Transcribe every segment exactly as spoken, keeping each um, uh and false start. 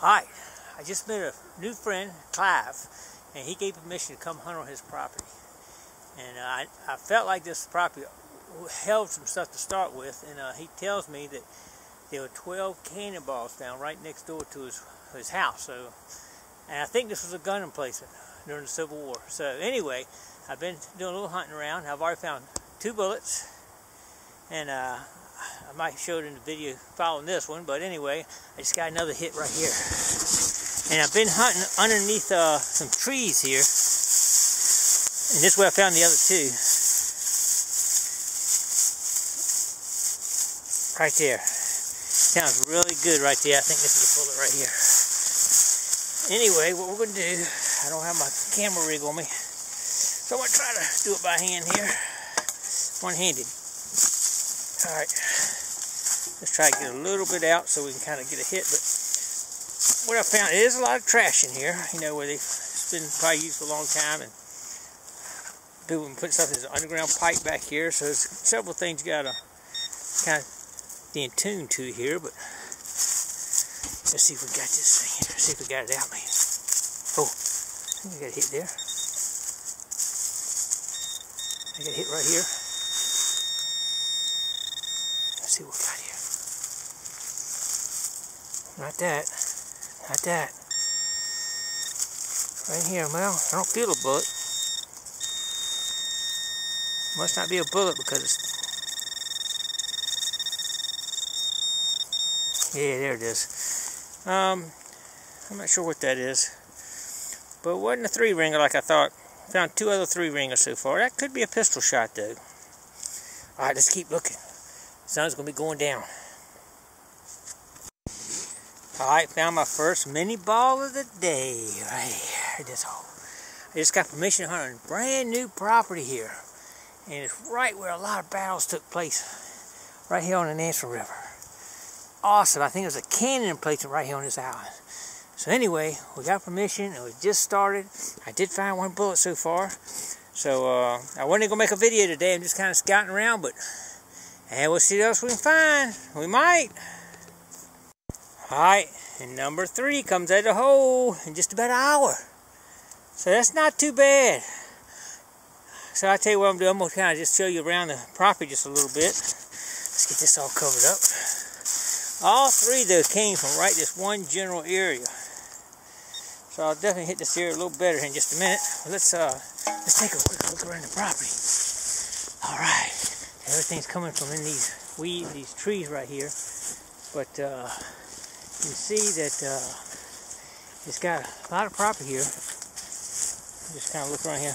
Hi, I just met a new friend, Clive, and he gave permission to come hunt on his property. And uh, I, I felt like this property held some stuff to start with, and uh, he tells me that there were twelve cannonballs found right next door to his, his house. So, and I think this was a gun emplacement during the Civil War. So anyway, I've been doing a little hunting around. I've already found two bullets, and uh, I might show it in the video following this one, but anyway, I just got another hit right here. And I've been hunting underneath uh, some trees here, and this is where I found the other two. Right there. Sounds really good right there. I think this is a bullet right here. Anyway, what we're going to do, I don't have my camera rig on me, so I'm going to try to do it by hand here, one-handed. Alright, let's try to get a little bit out so we can kind of get a hit. But what I found, it is a lot of trash in here, you know, where they've been probably used for a long time, and people have been putting stuff in an underground pipe back here, so there's several things you gotta kind of be in tune to here. But let's see if we got this thing here, let's see if we got it out, man. Oh, I think I got a hit there. I got a hit right here. See what we got here. Not that. Not that. Right here, well, I don't feel a bullet. Must not be a bullet because it's... Yeah, there it is. Um, I'm not sure what that is. But it wasn't a three-ringer like I thought. Found two other three-ringers so far. That could be a pistol shot, though. Alright, let's keep looking. Sun's gonna be going down. Alright, found my first mini ball of the day right here. This hole. I just got permission to hunt on a brand new property here. And it's right where a lot of battles took place. Right here on the Nansa River. Awesome. I think there's a cannon emplacement right here on this island. So anyway, we got permission and we just started. I did find one bullet so far. So uh, I wasn't gonna make a video today, I'm just kinda scouting around, but and we'll see what else we can find. We might. Alright, and number three comes out of the hole in just about an hour. So that's not too bad. So I'll tell you what I'm doing. I'm going to kind of just show you around the property just a little bit. Let's get this all covered up. All three, though, came from right this one general area. So I'll definitely hit this area a little better in just a minute. But let's, uh, let's take a quick look around the property. Alright. Everything's coming from in these weeds, these trees right here. But uh, you can see that uh, it's got a lot of property here. Just kind of look around here.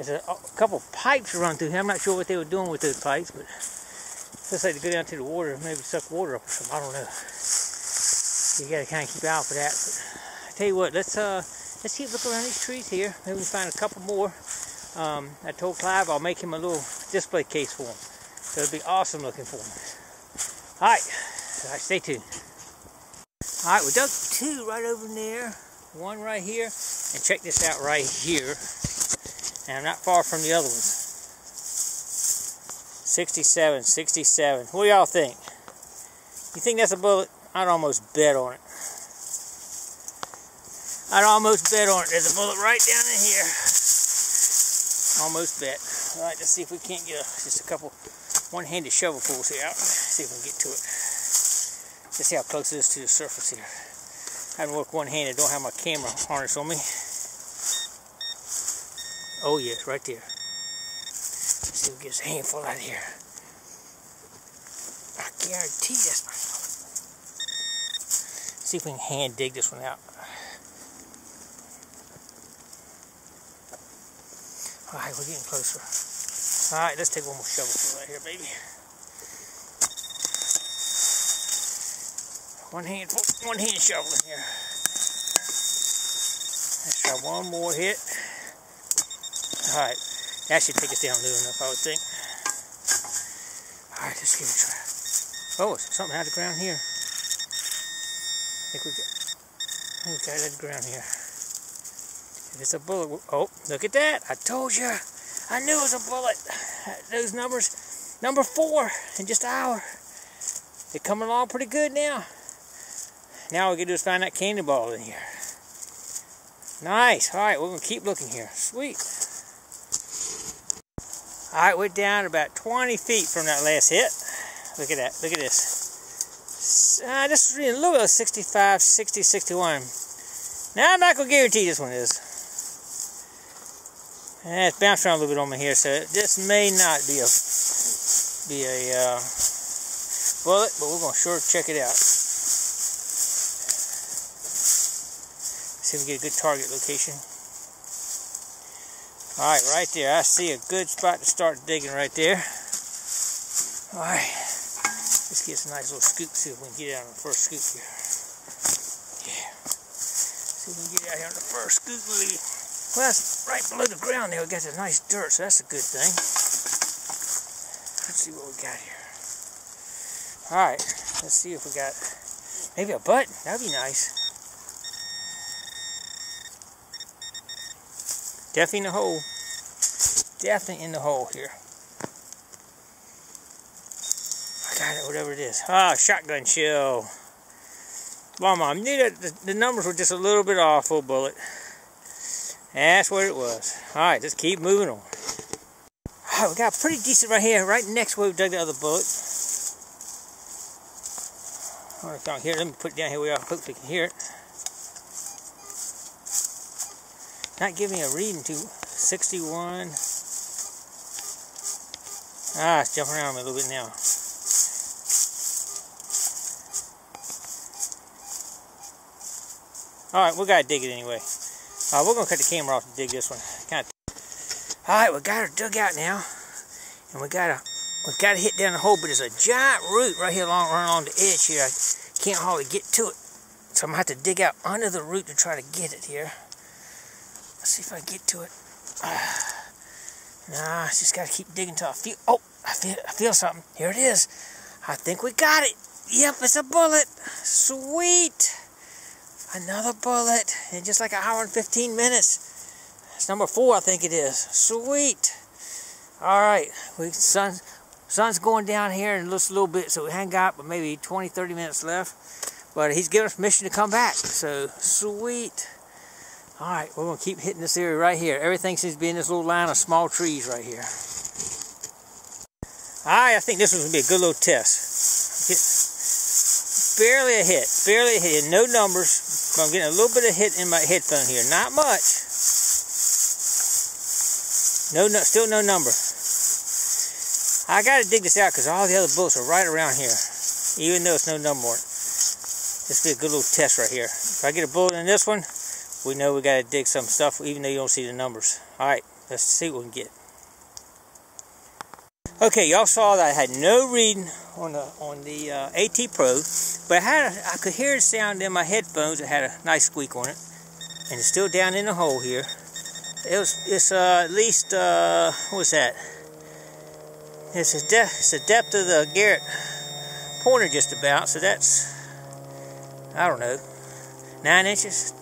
There's a, a couple pipes run through here. I'm not sure what they were doing with those pipes, but it looks like they go down to the water and maybe suck water up or something. I don't know. You got to kind of keep an eye out for that. But I tell you what, let's uh, let's keep looking around these trees here. Maybe we can find a couple more. Um, I told Clive I'll make him a little display case for him, so it'll be awesome looking for him. Alright, so stay tuned. Alright, we dug two right over there, one right here, and check this out right here, and I'm not far from the other one. sixty-seven, sixty-seven, what do y'all think? You think that's a bullet? I'd almost bet on it. I'd almost bet on it. There's a bullet right down in here. Almost bet. Alright, let's see if we can't get a, just a couple one-handed shovel pulls here out. See if we can get to it. Let's see how close it is to the surface here. I can work one-handed, don't have my camera harness on me. Oh yes, yeah, right there. Let's see if we get a handful out of here. I guarantee that's my fault. See if we can hand dig this one out. Alright, we're getting closer. Alright, let's take one more shovel right here, baby. One hand, one hand shovel in here. Let's try one more hit. Alright, that should take us down low enough, I would think. Alright, let's give it a try. Oh, it's something out of the ground here. I think we got, I think we got it out of the ground here. It's a bullet. Oh, look at that. I told you. I knew it was a bullet. Those numbers. Number four in just an hour. They're coming along pretty good now. now we can just find that cannon ball in here. Nice. All right, we're going to keep looking here. Sweet. All right, we're down about twenty feet from that last hit. Look at that. Look at this. Uh, this is really a little sixty-five, sixty, sixty-one. Now, I'm not going to guarantee this one is. And it's bounced around a little bit on me here, so this may not be a be a uh, bullet, but we're going to sure check it out. See if we get a good target location. All right, right there. I see a good spot to start digging right there. All right, let's get some nice little scoop. See if we can get out on the first scoop here. Yeah. See if we can get out here on the first scoop. Lead. Well, that's right below the ground there. We got this nice dirt, so that's a good thing. Let's see what we got here. All right, let's see if we got maybe a button. That'd be nice. Definitely in the hole. Definitely in the hole here. I got it, whatever it is. Ah, oh, shotgun shell. Mama, I knew that the, the numbers were just a little bit off for a bullet. That's what it was. All right, just keep moving on. All right, we got pretty decent right here, right next where we dug the other bullet. Here, let me put it down here where I hope we can hear it. Not giving me a reading to sixty-one. Ah, it's jumping around me a little bit now. Alright, we got to dig it anyway. Uh, we're going to cut the camera off to dig this one. Kind of. Alright, we got her dug out now. And we got a We've got to hit down the hole, but there's a giant root right here along, right along the edge here. I can't hardly get to it. So I'm going to have to dig out under the root to try to get it here. Let's see if I can get to it. Uh, nah, I just got to keep digging until I feel... Oh, I feel, I feel something. Here it is. I think we got it. Yep, it's a bullet. Sweet. Another bullet. In just like an hour and fifteen minutes. That's number four, I think it is. Sweet. All right. We sun... Sun's going down here in just a little bit, so we hang out, but maybe twenty, thirty minutes left. But he's given us permission to come back, so sweet. All right, we're going to keep hitting this area right here. Everything seems to be in this little line of small trees right here. All right, I think this one's going to be a good little test. Get barely a hit, barely a hit, no numbers. But I'm getting a little bit of hit in my headphone here, not much. No, no, still no number. I gotta dig this out because all the other bullets are right around here, even though it's no number. This will be a good little test right here. If I get a bullet in this one, we know we gotta dig some stuff, even though you don't see the numbers. All right, let's see what we can get. Okay, y'all saw that I had no reading on the on the uh, AT Pro, but I had a, I could hear a sound in my headphones. It had a nice squeak on it, and it's still down in the hole here. It was it's uh, at least uh, what's that? It's the depth, depth of the Garrett pointer just about, so that's, I don't know, nine inches.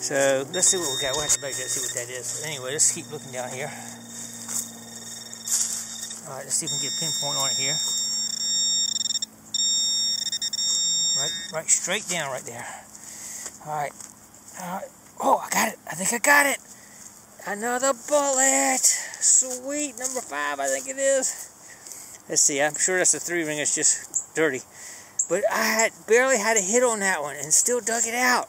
So let's see what we got. We'll have to back that, see what that is. But anyway, let's keep looking down here. All right, let's see if we can get a pinpoint on it here. Right, right, straight down right there. All right. All right. Oh, I got it. I think I got it. Another bullet. Sweet, number five, I think it is. Let's see, I'm sure that's a three ring, it's just dirty. But I had barely had a hit on that one and still dug it out.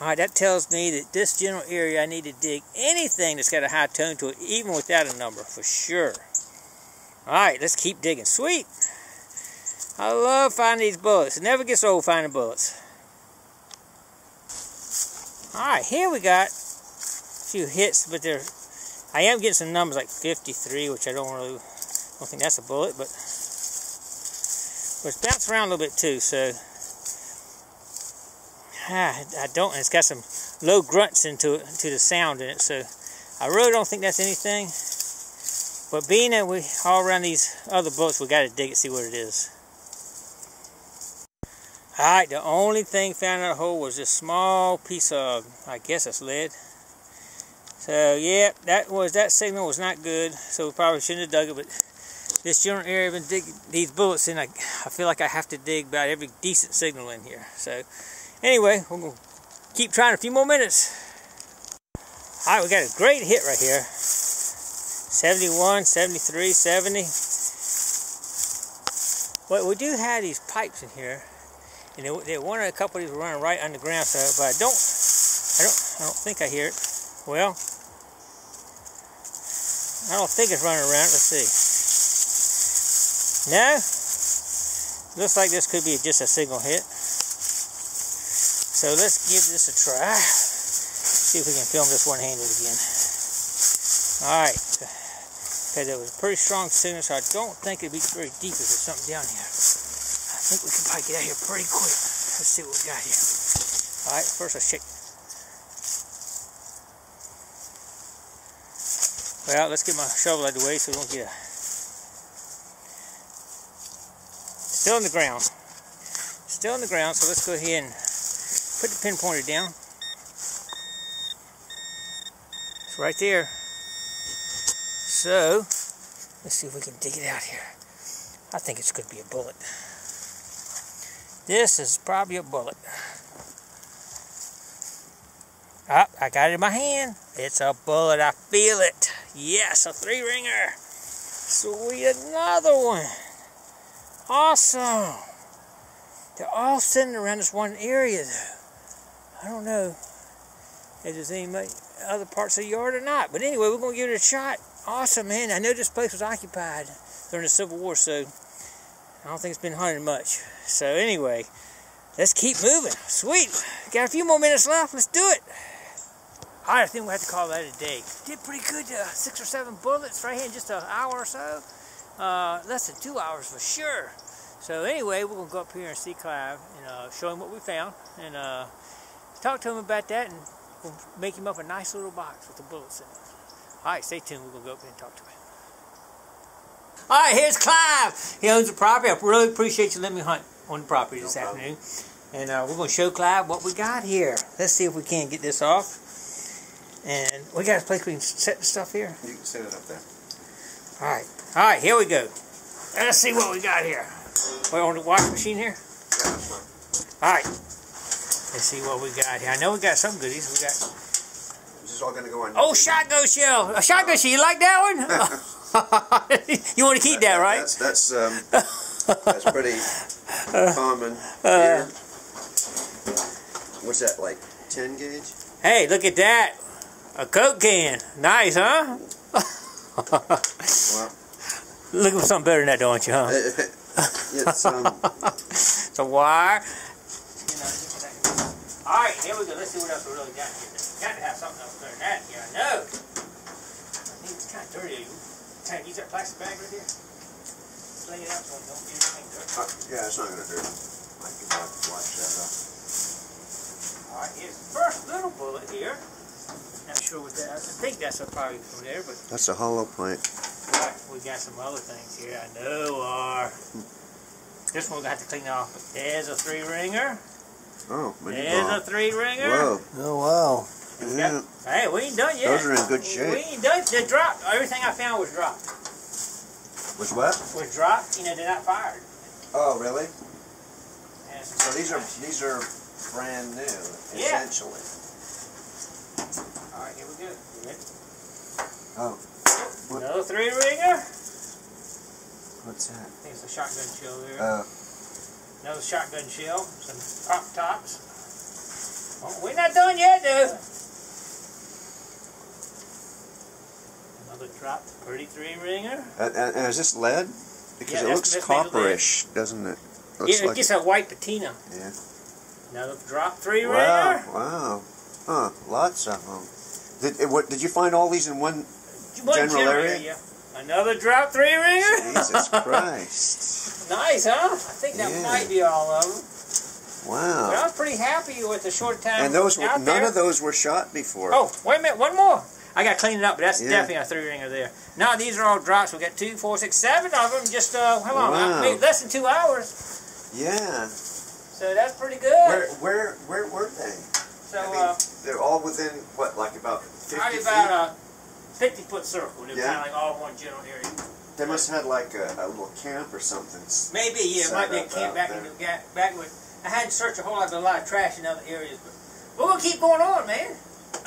All right, that tells me that this general area I need to dig anything that's got a high tone to it, even without a number, for sure. All right, let's keep digging. Sweet. I love finding these bullets. It never gets old finding bullets. All right, here we got few hits, but there I am getting some numbers like fifty-three, which I don't really don't think that's a bullet, but, but it's bounced around a little bit too, so ah, I don't, and it's got some low grunts into it, to the sound in it, so I really don't think that's anything, but being that we all around these other bullets, we got to dig it, see what it is. Alright, the only thing found in the hole was this small piece of, I guess it's lead. So yeah, that was that signal was not good. So we probably shouldn't have dug it, but This general area, I've been digging these bullets in. I, I feel like I have to dig about every decent signal in here. So anyway, we're going to keep trying a few more minutes. All right, we got a great hit right here. seventy-one, seventy-three, seventy. Well, we do have these pipes in here, and they, they one or a couple of these were running right underground. So, but I don't, I don't, I don't think I hear it. Well, I don't think it's running around. Let's see. No, looks like this could be just a signal hit. So let's give this a try. See if we can film this one-handed again. All right, because it was a pretty strong signal, so I don't think it'd be very deep if there's something down here. I think we can probably get out here pretty quick. Let's see what we got here. All right, first let's check. Well, let's get my shovel out of the way so we don't get a... Still in the ground. Still in the ground, so let's go ahead and put the pin pointer down. It's right there. So, let's see if we can dig it out here. I think it could be a bullet. This is probably a bullet. Ah, I got it in my hand. It's a bullet. I feel it. Yes, a three-ringer. Sweet, another one. Awesome. They're all sitting around this one area, though. I don't know if there's any other parts of the yard or not. But anyway, we're going to give it a shot. Awesome, man. I know this place was occupied during the Civil War, so I don't think it's been hunted much. So anyway, let's keep moving. Sweet. Got a few more minutes left. Let's do it. All right, I think we'll have to call that a day. Did pretty good. Uh, six or seven bullets right here in just an hour or so. Uh, less than two hours for sure. So anyway, we're going to go up here and see Clive and uh, show him what we found. And uh, talk to him about that, and we'll make him up a nice little box with the bullets in it. All right, stay tuned. We're going to go up here and talk to him. All right, here's Clive. He owns the property. I really appreciate you letting me hunt on the property this no afternoon. And uh, we're going to show Clive what we got here. Let's see if we can get this off. And we got a place we can set the stuff here. You can set it up there. All right. All right, here we go. Let's see what we got here. We're on the washing machine here? Yeah, that's right. All right. Let's see what we got here. I know we got some goodies. We got... all going to go on. Oh, shotgun shell! A shotgun shell. You like that one? You want to keep that, that right? That's that's, um, that's pretty common here. Uh, What's that, like ten gauge? Hey, look at that! A Coke can. Nice, huh? Well, looking for something better than that, don't you? Huh? It's um, it's a wire. All right, here we go. Let's see what else we really got here. Got to have something else better than that here, I know. I mean, it's kind of dirty. Can I use that plastic bag right here? Just lay it out so it don't get anything dirty. Uh, yeah, it's not going to hurt. I can watch that up. Alright, here's the first little bullet here. Not sure what that is. I think that's a probably from there, but... that's a hollow point. Alright, we got some other things here I know are... Hmm. This one we're going to have to clean off. There's a three-ringer. Oh, there's ball. A three-ringer. Whoa. Oh, wow. Yeah. Hey, we ain't done yet. Those are in good shape. We ain't done. They dropped. Everything I found was dropped. Was what? Was dropped. You know, they're not fired. Oh, really? Yeah, so these are these are brand new, yeah. Essentially. All right, here we go. You ready? Oh. oh another three-ringer. What's that? I think it's a shotgun shell there. Oh. Uh, another shotgun shell. Some pop tops. Well, we're not done yet, though. Drop thirty-three ringer. Uh, uh, is this lead? Because yeah, it looks copperish, doesn't it? Looks yeah, it like gets it. A white patina. Yeah. Another drop three wow, ringer. Wow, wow, huh? Lots of them. Did it, what? Did you find all these in one, one general area? Yeah. Another drop three ringer. Jesus Christ. Nice, huh? I think that yeah. might be all of them. Wow. But I was pretty happy with the short time. And those were, out none there. of those were shot before. Oh, wait a minute, one more. I got to clean it up, but that's yeah. definitely a three-ringer there. Now these are all drops. We got two, four, six, seven of them. Just uh, come on, wow. I mean, less than two hours. Yeah. So that's pretty good. Where, where, where were they? So I mean, uh, they're all within what, like about fifty feet? Probably about a fifty-foot circle. They're yeah. kind of like all one general area. They must have had like a, a little camp or something. Maybe, yeah, it might be a camp back in the backward. I hadn't searched a whole lot, but a lot of trash in other areas. But, but we'll keep going on, man.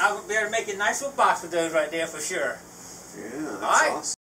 I would better make a nice little box with those right there for sure. Yeah, that's All right. awesome.